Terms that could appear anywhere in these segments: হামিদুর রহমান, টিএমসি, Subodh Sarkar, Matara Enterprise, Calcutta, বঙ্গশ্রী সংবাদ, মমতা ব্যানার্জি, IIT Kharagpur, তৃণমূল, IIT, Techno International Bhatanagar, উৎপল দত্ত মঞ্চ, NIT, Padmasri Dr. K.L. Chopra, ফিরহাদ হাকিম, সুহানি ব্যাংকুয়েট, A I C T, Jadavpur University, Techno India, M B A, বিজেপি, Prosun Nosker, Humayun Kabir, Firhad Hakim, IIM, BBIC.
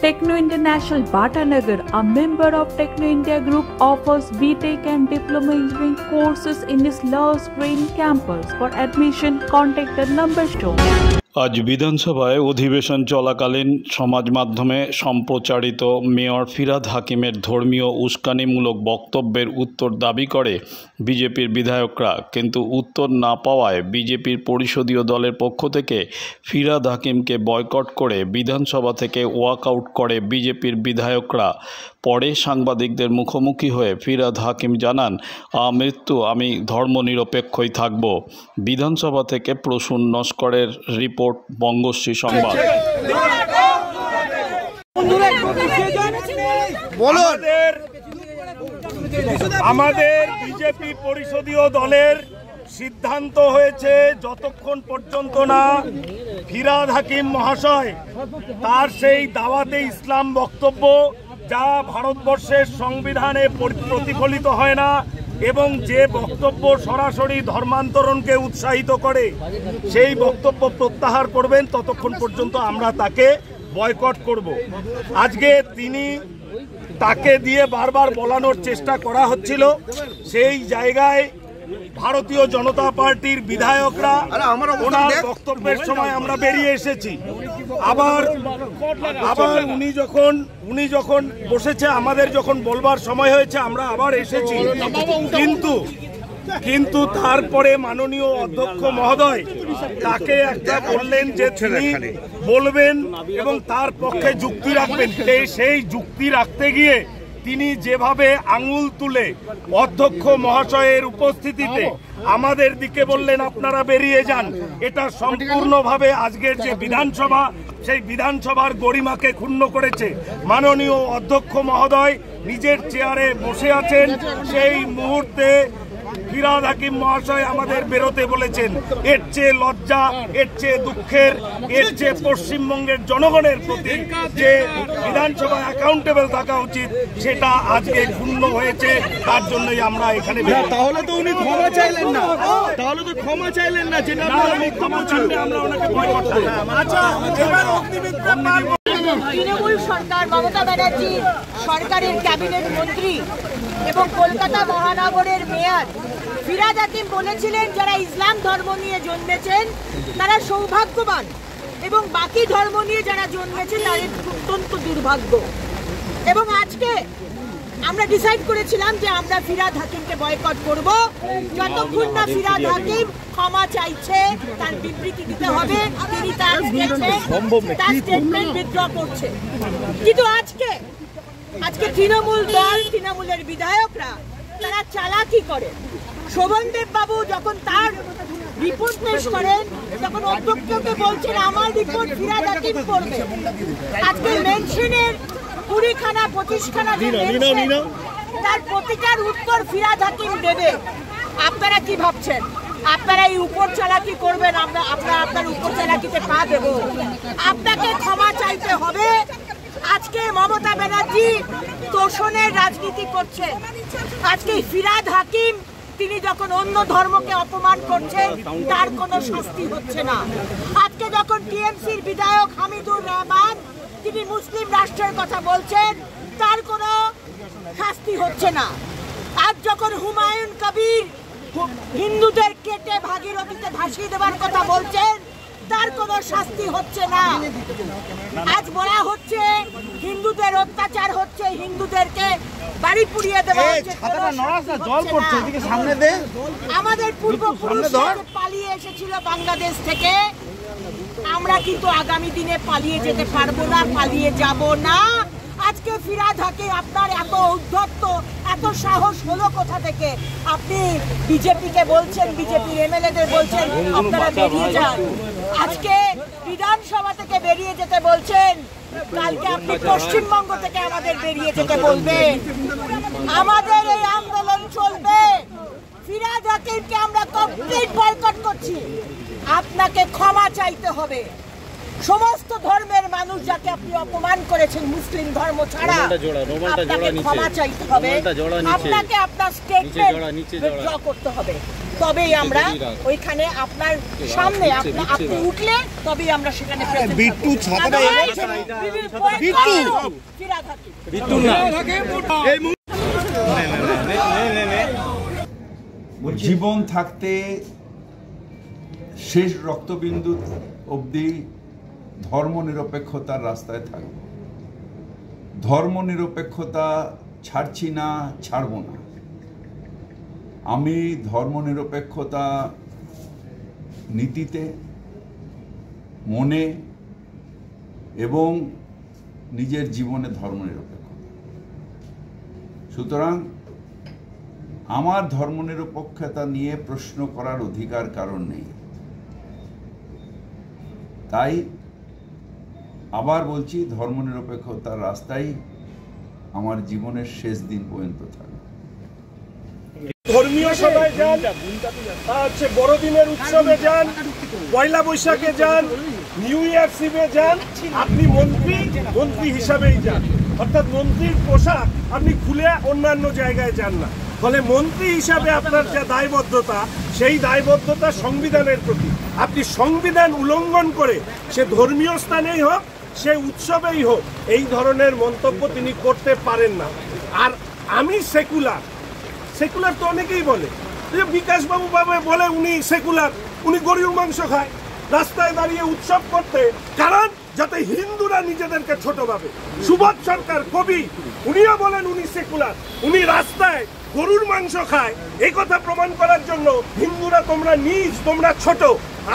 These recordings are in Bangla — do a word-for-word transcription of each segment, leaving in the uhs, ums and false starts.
Techno International Bhatanagar, a member of Techno India Group, offers B Tech and Diploma Engineering courses in its Love Green campus. For admission, contact the number shown. আজ বিধানসভায় অধিবেশন চলাকালীন সমাজ মাধ্যমে সম্প্রচারিত মেয়র ফিরহাদ হাকিমের ধর্মীয় উস্কানিমূলক বক্তব্যের উত্তর দাবি করে বিজেপির বিধায়করা, কিন্তু উত্তর না পাওয়ায় বিজেপির পরিষদীয় দলের পক্ষ থেকে ফিরহাদ হাকিমকে বয়কট করে বিধানসভা থেকে ওয়াকআউট করে বিজেপির বিধায়করা। পরে সাংবাদিকদের মুখোমুখি হয়ে ফিরহাদ হাকিম জানান, আমৃত্যু আমি ধর্মনিরপেক্ষই থাকব। বিধানসভা থেকে প্রসূন নস্করের রিপোর্ট, বঙ্গশ্রী সংবাদ। আমাদের বিজেপি পরিষদীয় দলের সিদ্ধান্ত হয়েছে, যতক্ষণ পর্যন্ত না ফিরহাদ হাকিম মহাশয় তার সেই দাওয়াতে ইসলাম বক্তব্য, যা ভারতবর্ষের সংবিধানে প্রতিফলিত হয় না এবং যে বক্তব্য সরাসরি ধর্মান্তরণকে উৎসাহিত করে, সেই বক্তব্য প্রত্যাহার করবেন, ততক্ষণ পর্যন্ত আমরা তাকে বয়কট করব। আজকে তিনি তাকে দিয়ে বারবার বলানোর চেষ্টা করা হচ্ছিল, সেই জায়গায় ভারতীয় জনতা পার্টির বিধায়করা ওনার বক্তব্যের সময় আমরা বেরিয়ে এসেছি। আবার আবার উনি যখন উনি যখন বসেছে, আমাদের যখন বলবার সময় হয়েছে, আমরা আবার এসেছি। কিন্তু কিন্তু তারপরে মাননীয় অধ্যক্ষ মহোদয় তাকে একটা বললেন যে তিনি বলবেন এবং তার পক্ষে যুক্তি রাখবেন। সেই যুক্তি রাখতে গিয়ে তিনি যেভাবে আঙুল তুলে অধ্যক্ষ মহাশয়ের উপস্থিতিতে আমাদের দিকে বললেন আপনারা বেরিয়ে যান, এটা সম্পূর্ণভাবে আজকের যে বিধানসভা, সেই বিধানসভার গরিমাকে ক্ষুণ্ণ করেছে। মাননীয় অধ্যক্ষ মহোদয় নিজের চেয়ারে বসে আছেন, সেই মুহূর্তে ফিরহাদ হাকিম মহাশয় আমাদের বেরোতে বলেছেন। এর চেয়ে লজ্জা, এর চেয়ে দুঃখের, এর চেয়ে পশ্চিমবঙ্গের জনগণের প্রতি যে বিধানসভা অ্যাকাউন্টেবল থাকা উচিত, সেটা আজকে ক্ষুণ্ণ হয়েছে। তার জন্যই আমরা এখানে। তাহলে তো উনি ক্ষমা চাইলেন না, তাহলে তো ক্ষমা চাইলেন না, যেটা আমরা ওনাকে ভয় করতাম। আচ্ছা, এবার অগ্নিমিত্রা তৃণমূল সরকার, মমতা ব্যানার্জি সরকারের ক্যাবিনেট মন্ত্রী এবং কলকাতা মহানগরের মেয়র ফিরহাদ হাকিম বলেছিলেন, যারা ইসলাম ধর্ম নিয়ে জন্মেছেন তারা সৌভাগ্যবান এবং বাকি ধর্ম নিয়ে যারা জন্মেছে তাদের অত্যন্ত দুর্ভাগ্য। এবং আজকে আমরা ডিসাইড করেছিলাম যে আমরা ফিরহাদ হাকিমকে বয়কট করব, যতক্ষণ না ফিরহাদ হাকিম ক্ষমা চাইছে, তার বিবৃতি দিতে হবে। তিনি তার স্টেটমেন্ট বিথড্র করছে। কিন্তু আজকে আজকে তৃণমূল দল, তৃণমূলের বিধায়করা তারা চালাকি করে। শোভনদেব বাবু যখন তার রিপোর্ট পেশ করেন, তখন অধ্যক্ষকে বলছেন আমার রিপোর্ট ফিরহাদ হাকিম করবে। আজকে মেনশনের কুড়িখানা পঁচিশখানা তার প্রতিটার উত্তর ফিরহাদ হাকিম দেবে। আপনারা কি ভাবছেন? আপনারা এই উপর চালাকি করবেন, আমরা আপনারা আপনার উপর চালাকিতে পা দেব। আপনাকে ক্ষমা চাইতে হবে। আজকে মমতা ব্যানার্জি তোষণের রাজনীতি করছে। আজকে ফিরহাদ হাকিম তিনি যখন অন্য ধর্মকে অপমান করছেন, তার কোনো শাস্তি হচ্ছে না। আজকে যখন টিএমসির বিধায়ক হামিদুর রহমান তিনি মুসলিম রাষ্ট্রের কথা বলছেন, তার কোনো শাস্তি হচ্ছে না। আজ যখন হুমায়ুন কবির হিন্দুদের কেটে ভাগীরথীতে ভাসিয়ে দেওয়ার কথা বলছেন, তার কোনো শাস্তি হচ্ছে না। আজ বলা হচ্ছে হিন্দুদের অত্যাচার হচ্ছে, হিন্দুদেরকে বাড়ি পুড়িয়ে দেওয়া হচ্ছে। আমাদের পূর্বপুরুষ পালিয়ে এসেছিল বাংলাদেশ থেকে, আমরা কিন্তু আগামী দিনে পালিয়ে যেতে পারবো না, পালিয়ে যাব না। আজকে ফিরহাদ হাকিম, আপনার এত উদ্ধত্ত, এত সাহস হলো কোথা থেকে? আপনি বিজেপিকে বলছেন, বিজেপির এমএলএদের বলছেন আপনারা বেরিয়ে যান। আজকে বিধানসভা থেকে বেরিয়ে যেতে বলছেন, কালকে আপনি পশ্চিমবঙ্গ থেকে আমাদের বেরিয়ে যেতে বলবেন। আমাদের এই আন্দোলন চলবে। ফিরহাদ হাকিমকে আমরা কমপ্লিট বয়কট করছি। আপনাকে ক্ষমা চাইতে হবে। সমস্ত ধর্মের মানুষ যাকে আপনি অপমান করেছেন, মুসলিম ধর্ম ছাড়া, আপনাকে ক্ষমা চাইতে হবে। আপনাকে আপনার স্টেটমেন্ট উইথড্র করতে হবে। তবেই আমরা ওইখানে আপনার সামনে আপনি উঠলে তবেই আমরা সেখানে বিট্টু ছাত্ররা বিট্টু ফিরহাদ হাকিম বিট্টু না এই জীবন থাকতে শেষ রক্তবিন্দু অবধি ধর্মনিরপেক্ষতার রাস্তায় থাকব। ধর্মনিরপেক্ষতা ছাড়ছি না, ছাড়ব না। আমি ধর্মনিরপেক্ষতা নীতিতে, মনে এবং নিজের জীবনে ধর্মনিরপেক্ষতা। সুতরাং আমার ধর্মনিরপেক্ষতা নিয়ে প্রশ্ন করার অধিকার কারণ নেই। তাই আবার বলছি, ধর্মনিরপেক্ষতার রাস্তায় আমার জীবনের শেষ দিন পর্যন্ত থাকবে। ধর্মীয় সভায় যান, হচ্ছে বড়দিনের উৎসবে যান, পয়লা বৈশাখে যান, নিউ ইয়ার সিভে যান, আপনি মন্ত্রী মন্ত্রী হিসাবেই যান, অর্থাৎ মন্ত্রীর পোশাক আপনি খুলে অন্যান্য জায়গায় যান না। ফলে মন্ত্রী হিসাবে আপনার যে দায়বদ্ধতা, সেই দায়বদ্ধতা সংবিধানের প্রতি। আপনি সংবিধান উল্লঙ্ঘন করে, সে ধর্মীয় স্থানেই হোক, সে উৎসবেই হোক, এই ধরনের মন্তব্য তিনি করতে পারেন না। আর আমি সেকুলার, সেকুলার তো অনেকেই বলে, বিকাশবাবু বাবা বলে উনি সেকুলার, উনি গরুর মাংস খায় রাস্তায় দাঁড়িয়ে উৎসব করতে, কারণ যাতে হিন্দুরা নিজেদেরকে ছোট ভাবে। সুবোধ সরকার কবি, উনিও বলেন উনি সেকুলার, উনি রাস্তায় গরুর মাংস খায় এই কথা প্রমাণ করার জন্য হিন্দুরা তোমরা নিজ, তোমরা ছোট।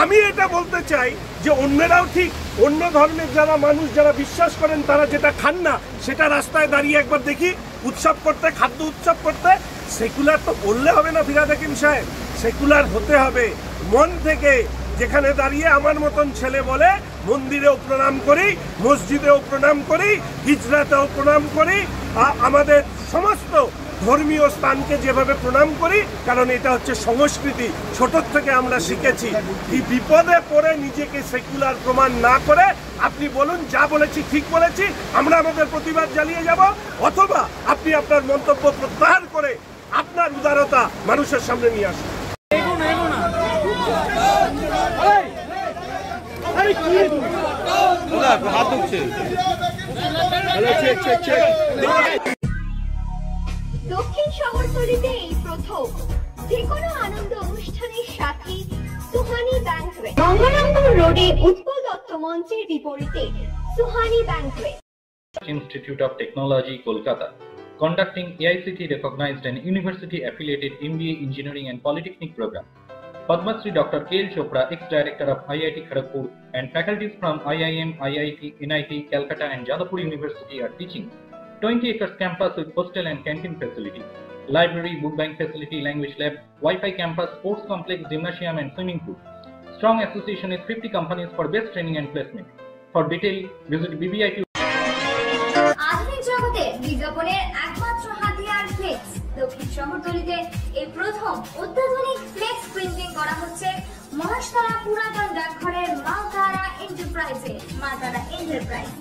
আমি এটা বলতে চাই যে অন্যরাও ঠিক, অন্য ধর্মের যারা মানুষ, যারা বিশ্বাস করেন, তারা যেটা খান না সেটা রাস্তায় দাঁড়িয়ে একবার দেখি উৎসব করতে, খাদ্য উৎসব করতে। সেকুলার তো বললে হবে না ফিরহাদ হাকিম সাহেব, সেকুলার হতে হবে মন থেকে। যেখানে দাঁড়িয়ে আমার মতন ছেলে বলে মন্দিরেও প্রণাম করি, মসজিদেও প্রণাম করি, হিজরাতেও প্রণাম করি, আমাদের সমস্ত ধর্মীয় স্থানকে যেভাবে প্রণাম করি, কারণ এটা হচ্ছে সংস্কৃতি, ছোটোর থেকে আমরা শিখেছি। এই বিপদে পড়ে নিজেকে সেকুলার প্রমাণ না করে আপনি বলুন যা বলেছি ঠিক বলেছি, আমরা আমাদের প্রতিবাদ চালিয়ে যাব, অথবা আপনি আপনার মন্তব্য প্রত্যাহার করে আপনার উদারতা মানুষের সামনে নিয়ে আসুন। হাত উঠছে দক্ষিণ শহরতলিতে এই প্রথম যে কোনো আনন্দ অনুষ্ঠানের সাথে সুহানি ব্যাংকুয়েট, গঙ্গারামপুর রোডে উৎপল দত্ত মঞ্চের বিপরীতে সুহানি ব্যাংকুয়েট। Institute of technology Kolkata conducting A I C T recognized and university affiliated M B A engineering and polytechnic program. Padmasri Doctor K L Chopra, ex-director of I I T Kharagpur, and faculties from I I M, I I T, N I T, Calcutta and Jadavpur University are teaching. twenty acres campus with hostel and canteen facility, library, book bank facility, language lab, Wi-Fi campus, sports complex, gymnasium and swimming pool. Strong association with fifty companies for best training and placement. For detail, visit B B I C. আধুনিক জগতে বিজ্ঞাপনের একমাত্র হাতিয়ার ফ্লেক্স। দক্ষিণ শহরতলিতে এই প্রথম অত্যাধুনিক ফ্লেক্স প্রিন্টিং করা হচ্ছে মহাশতলা পুরাতন ডাকঘরের মাতারা এন্টারপ্রাইজে। মাতারা এন্টারপ্রাইজ